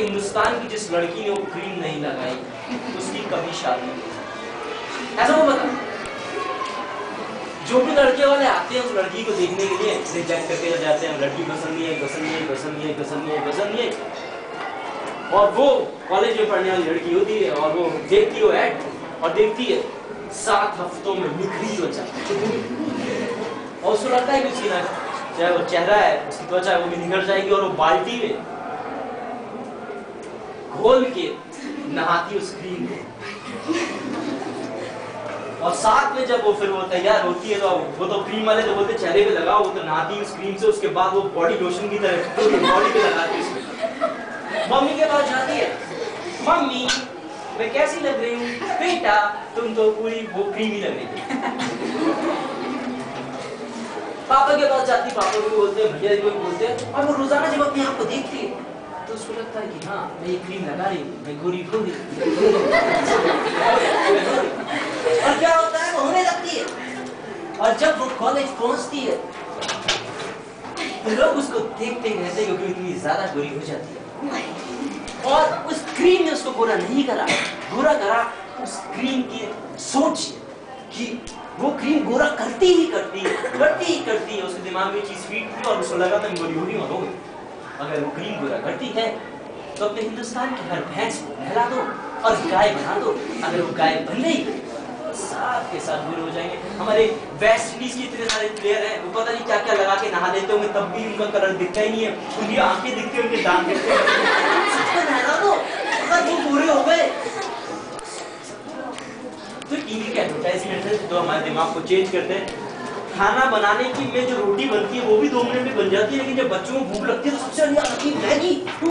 कि हिंदुस्तान की जिस लड़की ने वो क्रीम नहीं लगाई उसकी कभी शादी नहीं होती। ऐसा वो बता, जो भी लड़के वाले आते हैं उस लड़की को देखने के लिए रिजेक्ट करके जाते हैं, लड़की पसंद नहीं है, पसंद नहीं है, पसंद नहीं है, पसंद नहीं है, पसंद नहीं है। और वो कॉलेज में पढ़ने वाली लड़की होती है और वो देखती हो ऐड और देखती है 7 हफ्तों में बिखरी हो जाती है और उसको लगता है कि उसकी ना चाहे वो चेहरा है, उसकी त्वचा है, वो भी निकल जाएगी और वो बाल्टी में घोल के नहाती उस क्रीम में और साथ में जब वो फिर वो तैयार होती है तो वो तो क्रीम वाले जो बोलते चेहरे पे लगाओ वो तो नहाती उस क्रीम से, उसके बाद वो बॉडी लोशन की तरह तो बॉडी पे लगाती उसमें। मम्मी के पास जाती है, मम्मी मैं कैसी लग रही हूँ? बेटा तुम तो पूरी वो क्रीम ही लग रही। पापा के पास जाती, पापा को बोलते हैं, भैया जी को बोलते हैं और वो रोजाना जब अपने आप को देखती है तो उसको लगता है कि हाँ मैं ये क्रीम लगा रही हूँ, मैं गोरी हो रही और क्या होता है वो होने लगती है। और जब वो कॉलेज पहुंचती है तो लोग उसको देखते ही रहते क्योंकि इतनी ज्यादा गोरी हो जाती है और उस क्रीम ने उसको गोरा नहीं करा, गोरा करा उस क्रीम की सोच कि वो क्रीम गोरा करती ही करती है। उसके दिमाग में चीज फीट हुई और उसको लगा मैं गोरी हो रही हूँ। अगर वो क्रीम गोरा करती है तो अपने हिंदुस्तान की हर भैंस नहला दो और गाय बना दो, अगर वो गाय बन गई साथ के साथ गोरे हो जाएंगे। हमारे वेस्ट इंडीज के इतने सारे प्लेयर हैं, वो पता नहीं क्या क्या लगा के नहा लेते होंगे तब भी उनका कलर दिखता ही नहीं है, उनकी आंखें दिखती है, उनके दांत दिखते हैं। नहला दो अगर वो गोरे हो गए तो टीवी के एडवर्टाइजमेंट है जो हमारे दिमाग को चेंज करते हैं। खाना बनाने की में जो रोटी बनती है वो भी 2 मिनट में बन जाती है, लेकिन जब बच्चों को भूख लगती है तो सबसे ज्यादा लगती है मैगी।